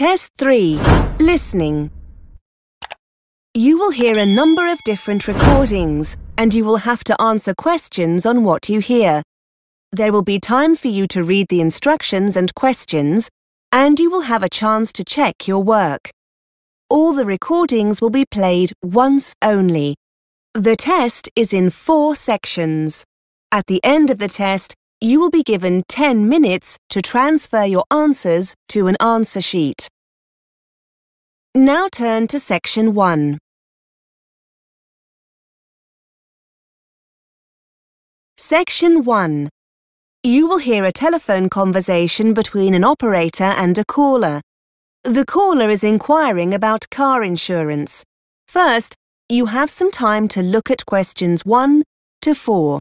Test 3. Listening. You will hear a number of different recordings, and you will have to answer questions on what you hear. There will be time for you to read the instructions and questions, and you will have a chance to check your work. All the recordings will be played once only. The test is in 4 sections. At the end of the test, you will be given 10 minutes to transfer your answers to an answer sheet. Now turn to section 1. Section 1. You will hear a telephone conversation between an operator and a caller. The caller is inquiring about car insurance. First, you have some time to look at questions 1 to 4.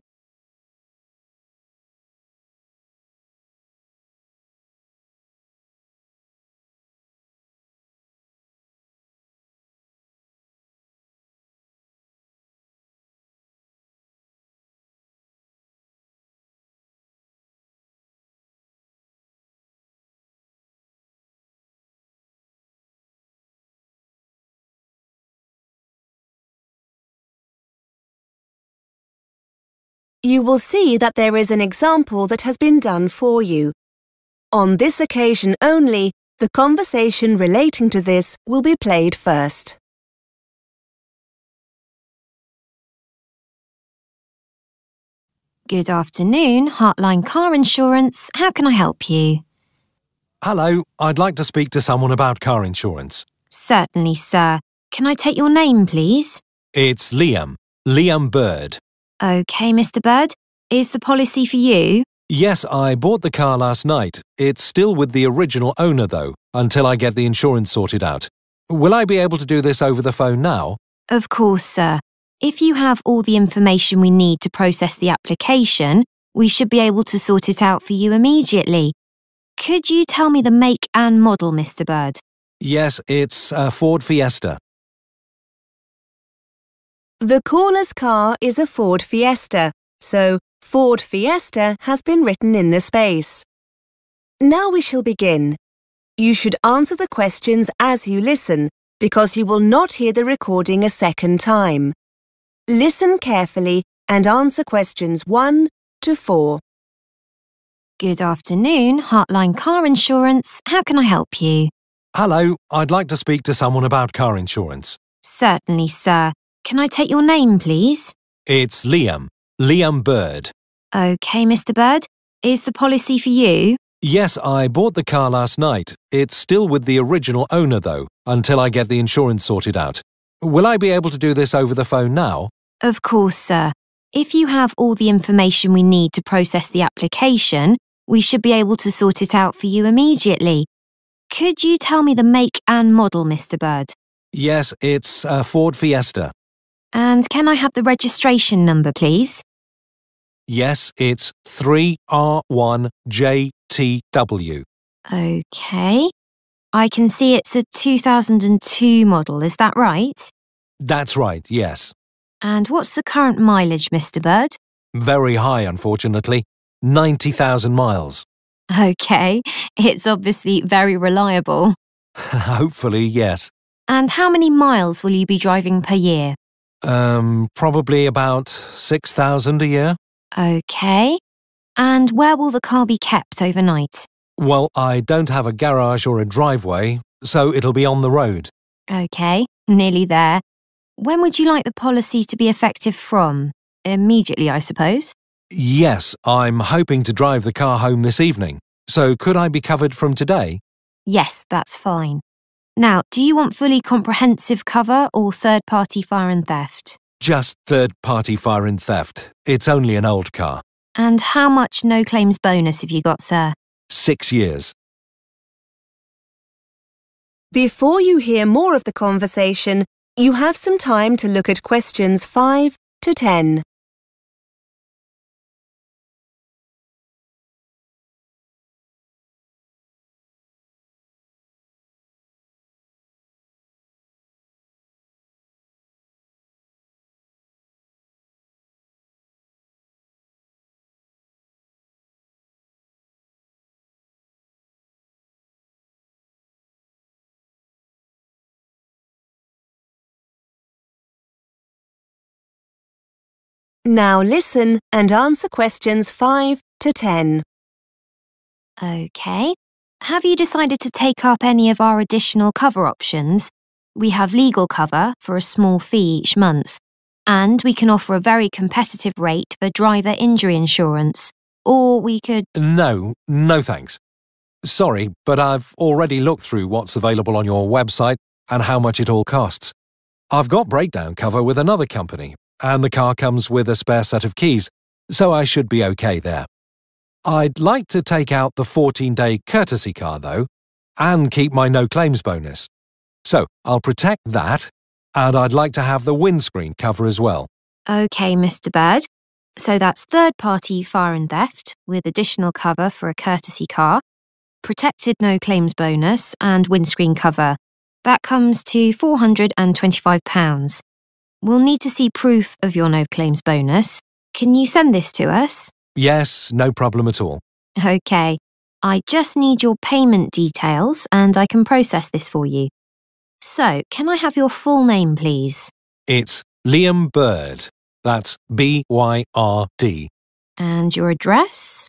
You will see that there is an example that has been done for you. On this occasion only, the conversation relating to this will be played first. Good afternoon, Heartline Car Insurance. How can I help you? Hello, I'd like to speak to someone about car insurance. Certainly, sir. Can I take your name, please? It's Liam. Liam Bird. OK, Mr. Bird. Is the policy for you? Yes, I bought the car last night. It's still with the original owner, though, until I get the insurance sorted out. Will I be able to do this over the phone now? Of course, sir. If you have all the information we need to process the application, we should be able to sort it out for you immediately. Could you tell me the make and model, Mr. Bird? Yes, it's a Ford Fiesta. The caller's car is a Ford Fiesta, so Ford Fiesta has been written in the space. Now we shall begin. You should answer the questions as you listen, because you will not hear the recording a second time. Listen carefully and answer questions 1 to 4. Good afternoon, Heartline Car Insurance. How can I help you? Hello, I'd like to speak to someone about car insurance. Certainly, sir. Can I take your name, please? It's Liam. Liam Bird. OK, Mr. Bird. Is the policy for you? Yes, I bought the car last night. It's still with the original owner, though, until I get the insurance sorted out. Will I be able to do this over the phone now? Of course, sir. If you have all the information we need to process the application, we should be able to sort it out for you immediately. Could you tell me the make and model, Mr. Bird? Yes, it's a Ford Fiesta. And can I have the registration number, please? Yes, it's 3R1JTW. OK. I can see it's a 2002 model, is that right? That's right, yes. And what's the current mileage, Mr. Bird? Very high, unfortunately. 90,000 miles. OK. It's obviously very reliable. Hopefully, yes. And how many miles will you be driving per year? Probably about 6,000 a year. OK. And where will the car be kept overnight? Well, I don't have a garage or a driveway, so it'll be on the road. OK, nearly there. When would you like the policy to be effective from? Immediately, I suppose? Yes, I'm hoping to drive the car home this evening, so could I be covered from today? Yes, that's fine. Now, do you want fully comprehensive cover or third-party fire and theft? Just third-party fire and theft. It's only an old car. And how much no-claims bonus have you got, sir? 6 years. Before you hear more of the conversation, you have some time to look at questions 5 to 10. Now listen and answer questions 5 to 10. OK. Have you decided to take up any of our additional cover options? We have legal cover for a small fee each month, and we can offer a very competitive rate for driver injury insurance. Or we could... No thanks. Sorry, but I've already looked through what's available on your website and how much it all costs. I've got breakdown cover with another company, and the car comes with a spare set of keys, so I should be okay there. I'd like to take out the 14-day courtesy car, though, and keep my no-claims bonus. So I'll protect that, and I'd like to have the windscreen cover as well. OK, Mr. Bird. So that's third-party fire and theft with additional cover for a courtesy car, protected no-claims bonus and windscreen cover. That comes to £425. We'll need to see proof of your no-claims bonus. Can you send this to us? Yes, no problem at all. OK. I just need your payment details and I can process this for you. So, can I have your full name, please? It's Liam Bird. That's B-Y-R-D. And your address?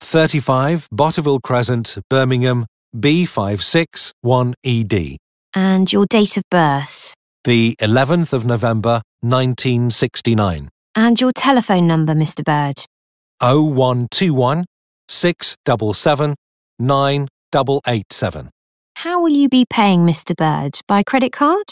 35 Botterville Crescent, Birmingham, B561ED. And your date of birth? The 11th of November, 1969. And your telephone number, Mr. Bird? 0121 677 9887. How will you be paying, Mr. Bird? By credit card?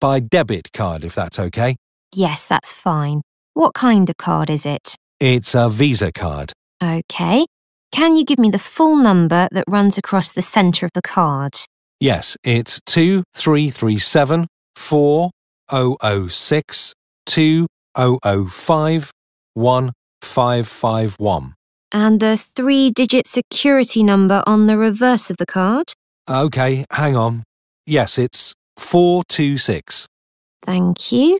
By debit card, if that's okay. Yes, that's fine. What kind of card is it? It's a Visa card. OK. Can you give me the full number that runs across the centre of the card? Yes, it's 2337 4006 2005 1551. And the 3-digit security number on the reverse of the card? OK, hang on. Yes, it's 426. Thank you.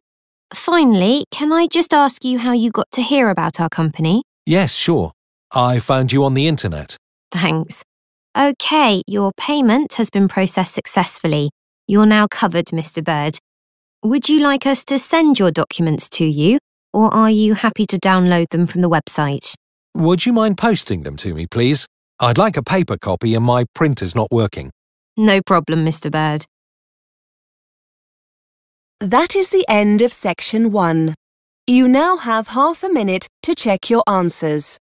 Finally, can I just ask you how you got to hear about our company? Yes, sure. I found you on the internet. Thanks. OK, your payment has been processed successfully. You're now covered, Mr. Bird. Would you like us to send your documents to you, or are you happy to download them from the website? Would you mind posting them to me, please? I'd like a paper copy and my printer's not working. No problem, Mr. Bird. That is the end of section 1. You now have half a minute to check your answers.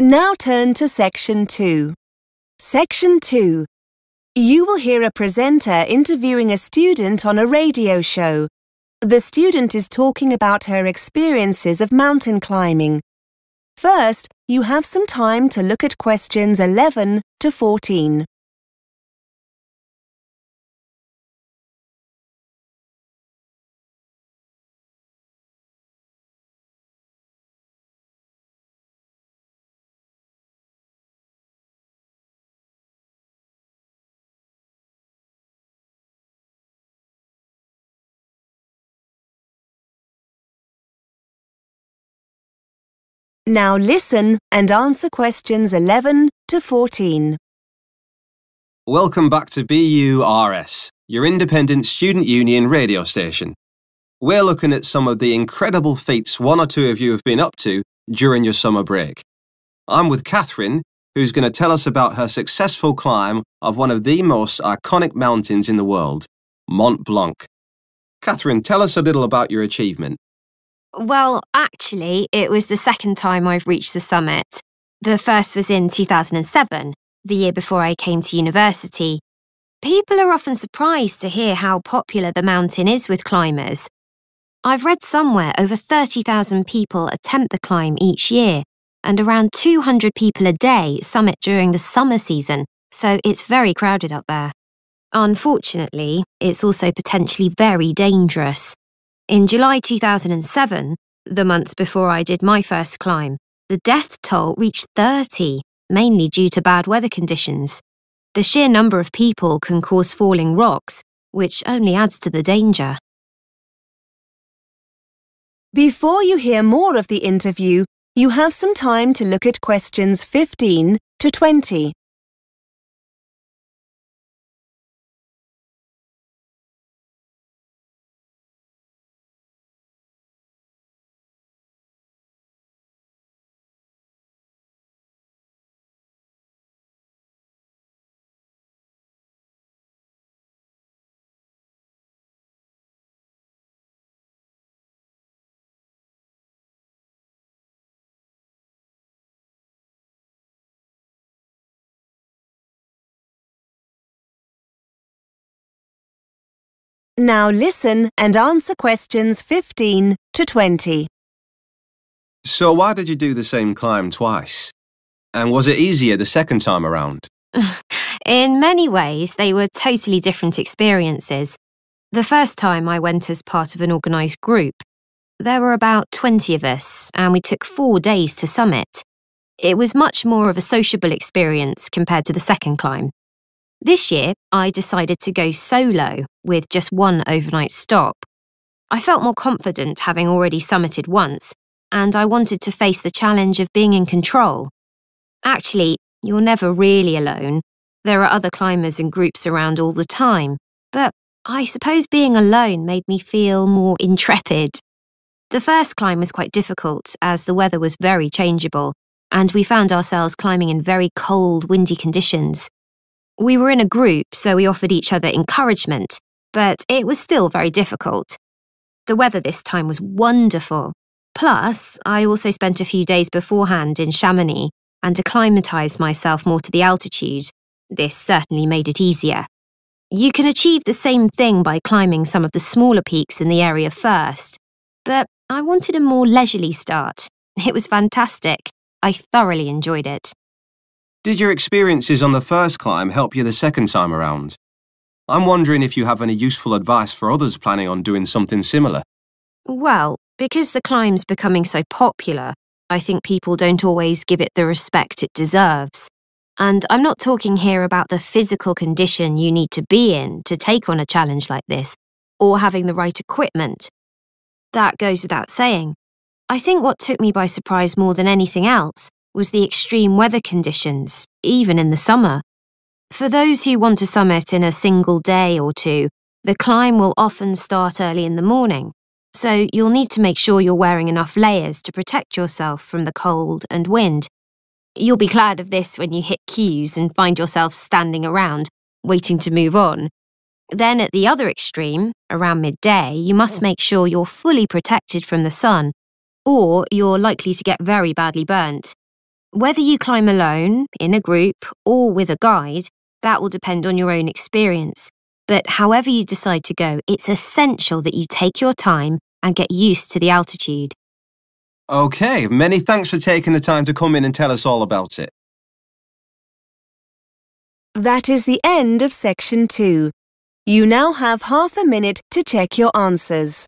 Now turn to Section 2. Section 2. You will hear a presenter interviewing a student on a radio show. The student is talking about her experiences of mountain climbing. First, you have some time to look at questions 11 to 14. Now listen and answer questions 11 to 14. Welcome back to BURS, your independent student union radio station. We're looking at some of the incredible feats one or two of you have been up to during your summer break. I'm with Catherine, who's going to tell us about her successful climb of one of the most iconic mountains in the world, Mont Blanc. Catherine, tell us a little about your achievement. Well, actually, it was the second time I've reached the summit. The first was in 2007, the year before I came to university. People are often surprised to hear how popular the mountain is with climbers. I've read somewhere over 30,000 people attempt the climb each year, and around 200 people a day summit during the summer season, so it's very crowded up there. Unfortunately, it's also potentially very dangerous. In July 2007, the months before I did my first climb, the death toll reached 30, mainly due to bad weather conditions. The sheer number of people can cause falling rocks, which only adds to the danger. Before you hear more of the interview, you have some time to look at questions 15 to 20. Now listen and answer questions 15 to 20. So why did you do the same climb twice? And was it easier the second time around? In many ways, they were totally different experiences. The first time I went as part of an organised group. There were about 20 of us, and we took 4 days to summit. It was much more of a sociable experience compared to the second climb. This year, I decided to go solo with just one overnight stop. I felt more confident having already summited once, and I wanted to face the challenge of being in control. Actually, you're never really alone. There are other climbers and groups around all the time, but I suppose being alone made me feel more intrepid. The first climb was quite difficult as the weather was very changeable, and we found ourselves climbing in very cold, windy conditions. We were in a group, so we offered each other encouragement, but it was still very difficult. The weather this time was wonderful. Plus, I also spent a few days beforehand in Chamonix and acclimatised myself more to the altitude. This certainly made it easier. You can achieve the same thing by climbing some of the smaller peaks in the area first, but I wanted a more leisurely start. It was fantastic. I thoroughly enjoyed it. Did your experiences on the first climb help you the second time around? I'm wondering if you have any useful advice for others planning on doing something similar. Well, because the climb's becoming so popular, I think people don't always give it the respect it deserves. And I'm not talking here about the physical condition you need to be in to take on a challenge like this, or having the right equipment. That goes without saying. I think what took me by surprise more than anything else was the extreme weather conditions, even in the summer. For those who want to summit in a single day or two, the climb will often start early in the morning, so you'll need to make sure you're wearing enough layers to protect yourself from the cold and wind. You'll be glad of this when you hit queues and find yourself standing around, waiting to move on. Then at the other extreme, around midday, you must make sure you're fully protected from the sun, or you're likely to get very badly burnt. Whether you climb alone, in a group, or with a guide, that will depend on your own experience. But however you decide to go, it's essential that you take your time and get used to the altitude. Okay, many thanks for taking the time to come in and tell us all about it. That is the end of section 2. You now have half a minute to check your answers.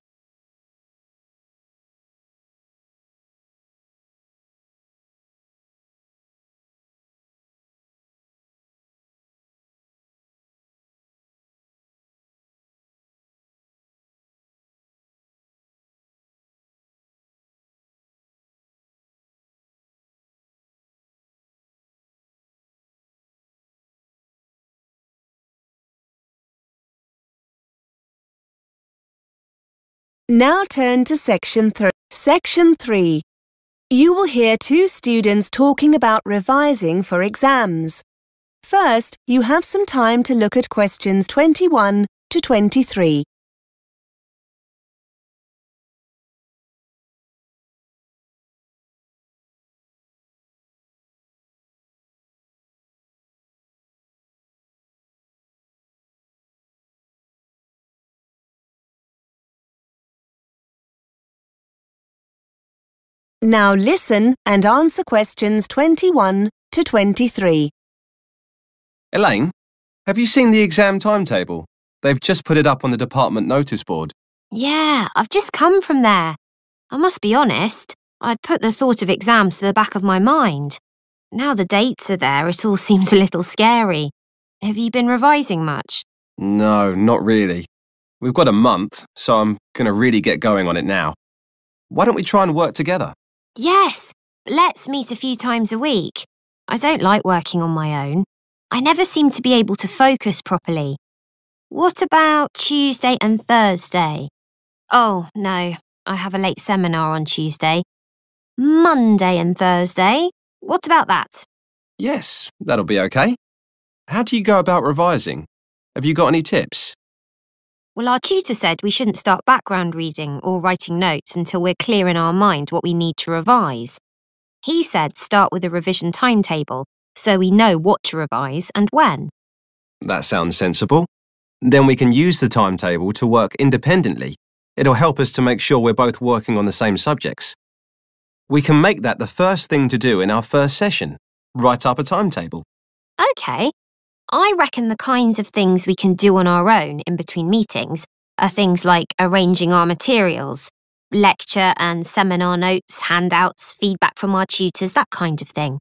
Now turn to section 3. Section 3. You will hear two students talking about revising for exams. First, you have some time to look at questions 21 to 23. Now listen and answer questions 21 to 23. Elaine, have you seen the exam timetable? They've just put it up on the department notice board. Yeah, I've just come from there. I must be honest, I'd put the thought of exams to the back of my mind. Now the dates are there, it all seems a little scary. Have you been revising much? No, not really. We've got a month, so I'm going to really get going on it now. Why don't we try and work together? Yes, let's meet a few times a week. I don't like working on my own. I never seem to be able to focus properly. What about Tuesday and Thursday? Oh, no, I have a late seminar on Tuesday. Monday and Thursday? What about that? Yes, that'll be okay. How do you go about revising? Have you got any tips? Well, our tutor said we shouldn't start background reading or writing notes until we're clear in our mind what we need to revise. He said start with a revision timetable, so we know what to revise and when. That sounds sensible. Then we can use the timetable to work independently. It'll help us to make sure we're both working on the same subjects. We can make that the first thing to do in our first session, write up a timetable. OK. I reckon the kinds of things we can do on our own in between meetings are things like arranging our materials, lecture and seminar notes, handouts, feedback from our tutors, that kind of thing.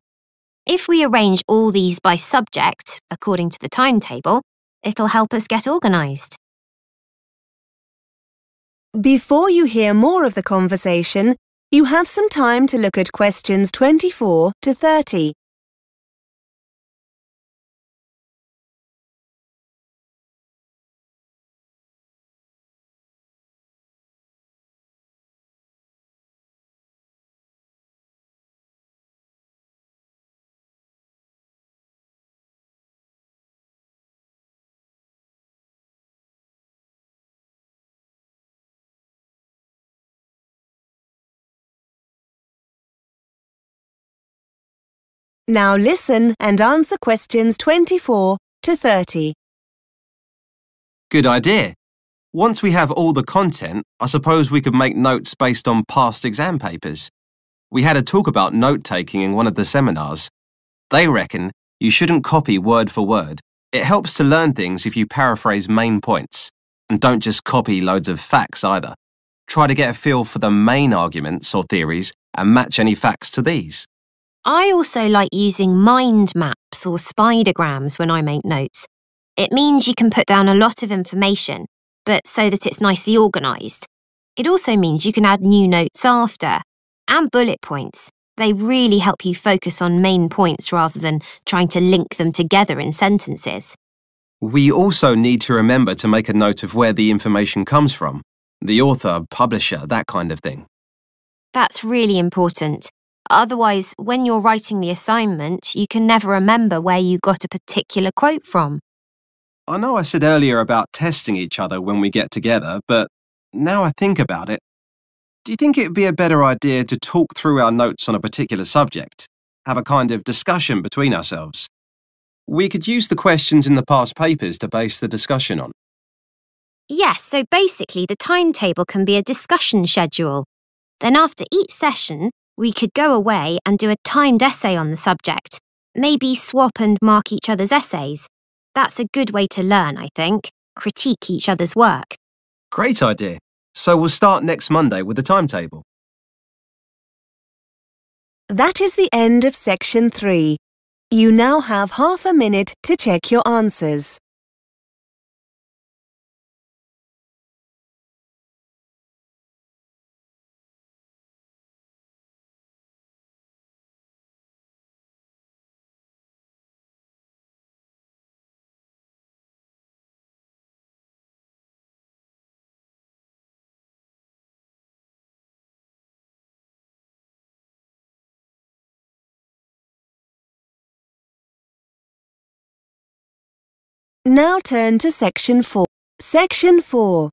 If we arrange all these by subject, according to the timetable, it'll help us get organised. Before you hear more of the conversation, you have some time to look at questions 24 to 30. Now listen and answer questions 24 to 30. Good idea. Once we have all the content, I suppose we could make notes based on past exam papers. We had a talk about note-taking in one of the seminars. They reckon you shouldn't copy word for word. It helps to learn things if you paraphrase main points, and don't just copy loads of facts either. Try to get a feel for the main arguments or theories and match any facts to these. I also like using mind maps or spidograms when I make notes. It means you can put down a lot of information, but so that it's nicely organised. It also means you can add new notes after, and bullet points. They really help you focus on main points rather than trying to link them together in sentences. We also need to remember to make a note of where the information comes from, the author, publisher, that kind of thing. That's really important. Otherwise, when you're writing the assignment, you can never remember where you got a particular quote from. I know I said earlier about testing each other when we get together, but now I think about it, do you think it'd be a better idea to talk through our notes on a particular subject, have a kind of discussion between ourselves? We could use the questions in the past papers to base the discussion on. Yes, so basically the timetable can be a discussion schedule. Then after each session, we could go away and do a timed essay on the subject, maybe swap and mark each other's essays. That's a good way to learn, I think, critique each other's work. Great idea. So we'll start next Monday with a timetable. That is the end of section 3. You now have half a minute to check your answers. Now turn to section 4. Section 4.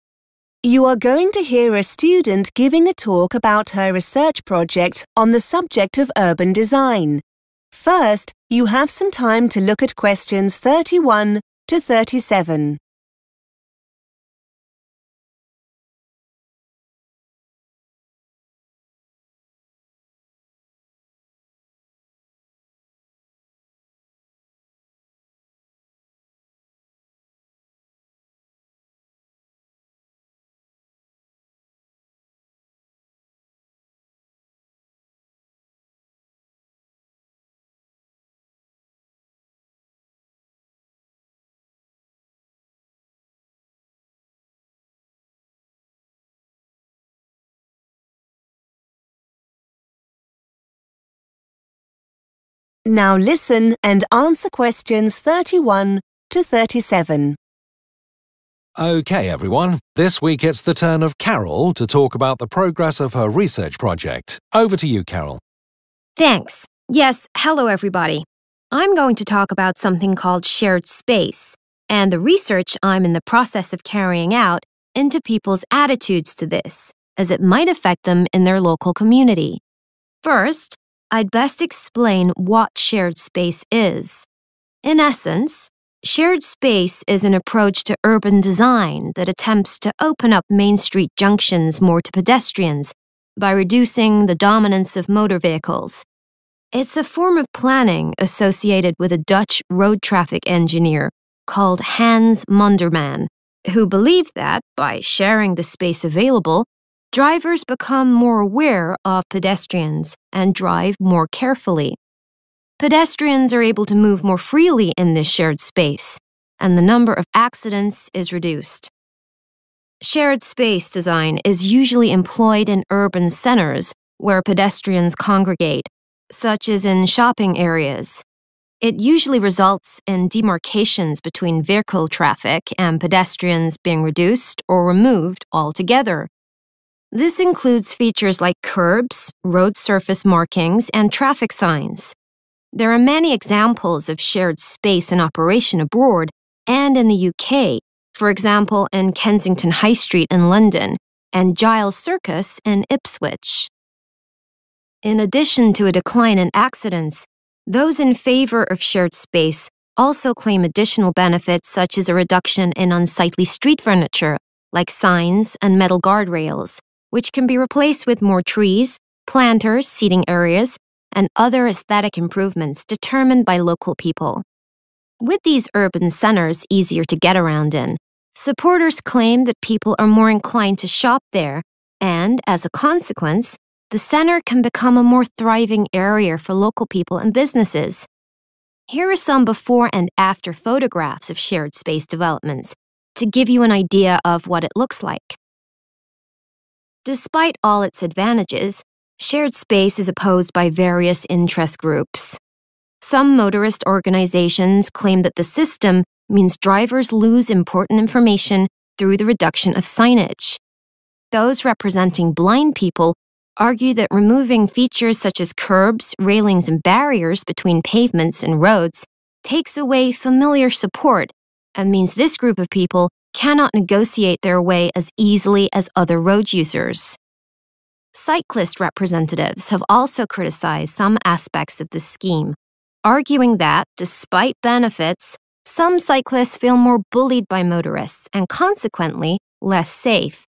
You are going to hear a student giving a talk about her research project on the subject of urban design. First, you have some time to look at questions 31 to 37. Now listen and answer questions 31 to 37. OK, everyone. This week it's the turn of Carol to talk about the progress of her research project. Over to you, Carol. Thanks. Yes, hello, everybody. I'm going to talk about something called shared space and the research I'm in the process of carrying out into people's attitudes to this, as it might affect them in their local community. First, I'd best explain what shared space is. In essence, shared space is an approach to urban design that attempts to open up Main Street junctions more to pedestrians by reducing the dominance of motor vehicles. It's a form of planning associated with a Dutch road traffic engineer called Hans Monderman, who believed that, by sharing the space available, drivers become more aware of pedestrians and drive more carefully. Pedestrians are able to move more freely in this shared space, and the number of accidents is reduced. Shared space design is usually employed in urban centers where pedestrians congregate, such as in shopping areas. It usually results in demarcations between vehicle traffic and pedestrians being reduced or removed altogether. This includes features like curbs, road surface markings, and traffic signs. There are many examples of shared space in operation abroad and in the UK, for example in Kensington High Street in London and Giles Circus in Ipswich. In addition to a decline in accidents, those in favor of shared space also claim additional benefits such as a reduction in unsightly street furniture, like signs and metal guardrails, which can be replaced with more trees, planters, seating areas, and other aesthetic improvements determined by local people. With these urban centers easier to get around in, supporters claim that people are more inclined to shop there, and as a consequence, the center can become a more thriving area for local people and businesses. Here are some before and after photographs of shared space developments to give you an idea of what it looks like. Despite all its advantages, shared space is opposed by various interest groups. Some motorist organizations claim that the system means drivers lose important information through the reduction of signage. Those representing blind people argue that removing features such as curbs, railings, and barriers between pavements and roads takes away familiar support and means this group of people cannot negotiate their way as easily as other road users. Cyclist representatives have also criticized some aspects of the scheme, arguing that, despite benefits, some cyclists feel more bullied by motorists and consequently less safe.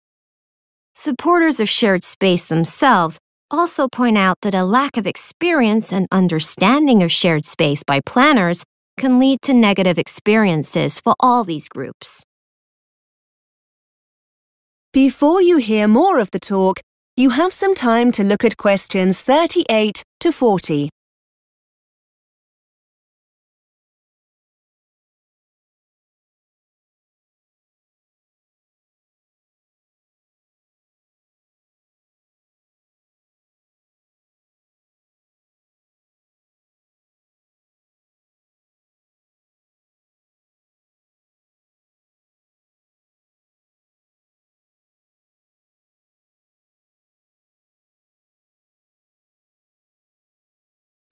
Supporters of shared space themselves also point out that a lack of experience and understanding of shared space by planners can lead to negative experiences for all these groups. Before you hear more of the talk, you have some time to look at questions 38 to 40.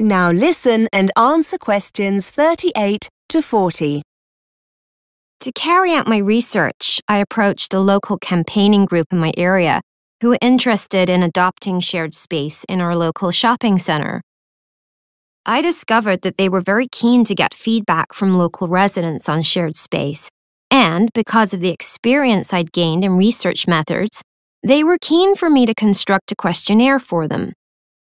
Now listen and answer questions 38 to 40. To carry out my research, I approached a local campaigning group in my area who were interested in adopting shared space in our local shopping center. I discovered that they were very keen to get feedback from local residents on shared space, and because of the experience I'd gained in research methods, they were keen for me to construct a questionnaire for them.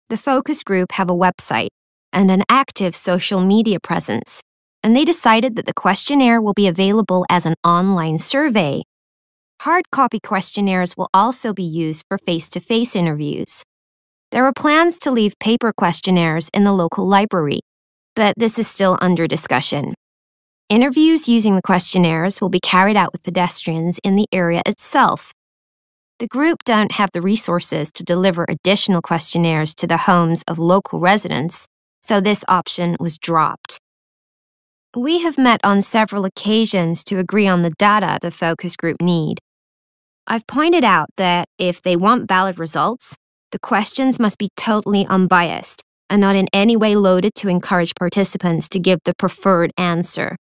The focus group have a website and an active social media presence, and they decided that the questionnaire will be available as an online survey. Hard copy questionnaires will also be used for face-to-face interviews. There are plans to leave paper questionnaires in the local library, but this is still under discussion. Interviews using the questionnaires will be carried out with pedestrians in the area itself. The group don't have the resources to deliver additional questionnaires to the homes of local residents, so this option was dropped. We have met on several occasions to agree on the data the focus group need. I've pointed out that if they want valid results, the questions must be totally unbiased and not in any way loaded to encourage participants to give the preferred answer.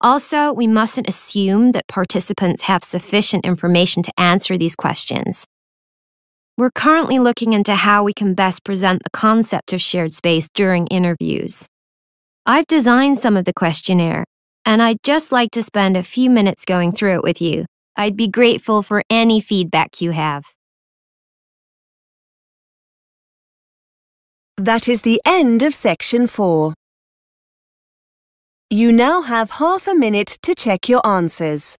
Also, we mustn't assume that participants have sufficient information to answer these questions. We're currently looking into how we can best present the concept of shared space during interviews. I've designed some of the questionnaire, and I'd just like to spend a few minutes going through it with you. I'd be grateful for any feedback you have. That is the end of Section 4. You now have half a minute to check your answers.